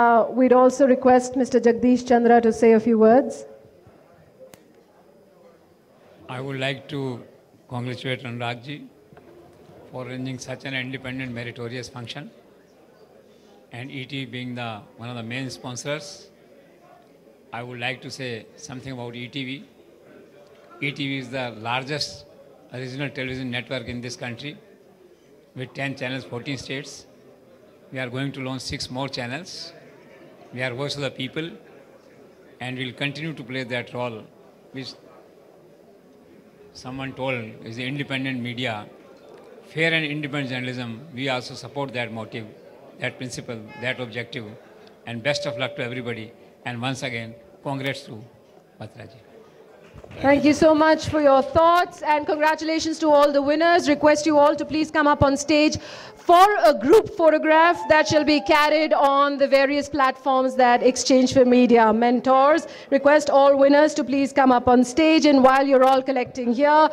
We'd also request Mr. Jagdish Chandra to say a few words. I would like to congratulate Anuragji for arranging such an independent, meritorious function, and ETV being one of the main sponsors. I would like to say something about ETV. ETV is the largest original television network in this country, with 10 channels, 14 states. We are going to launch 6 more channels. We are voice of the people, and we'll continue to play that role, which someone told is the independent media, fair and independent journalism. We also support that motive, that principle, that objective, and best of luck to everybody. And once again, congrats to Madhuraji. Thank you so much for your thoughts, and congratulations to all the winners. Request you all to please come up on stage for a group photograph that shall be carried on the various platforms that Exchange for Media mentors. Request all winners to please come up on stage, and while you're all collecting here,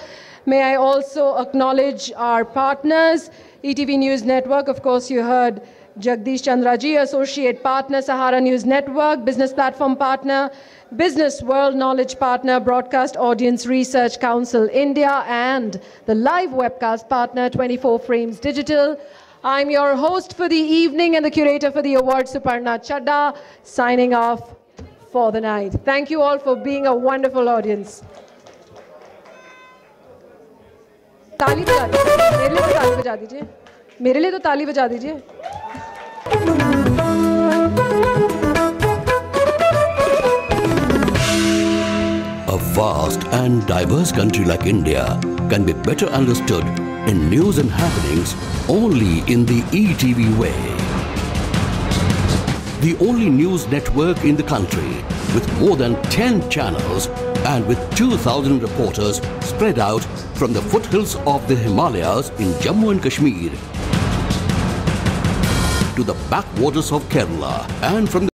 may I also acknowledge our partners. ETV News Network, of course, you heard Jagdish Chandraji, associate partner, Sahara News Network, business platform partner, Business World Knowledge Partner, Broadcast Audience Research Council India, and the live webcast partner, 24 Frames Digital. I'm your host for the evening and the curator for the award, Suparna Chadda, signing off for the night. Thank you all for being a wonderful audience. ताली बजा दीजिए, मेरे लिए तो ताली बजा दीजिए, मेरे लिए तो ताली बजा दीजिए. A vast and diverse country like India can be better understood in news and happenings only in the ETV way. The only news network in the country with more than 10 channels and with 2,000 reporters spread out from the foothills of the Himalayas in Jammu and Kashmir to the backwaters of Kerala and from the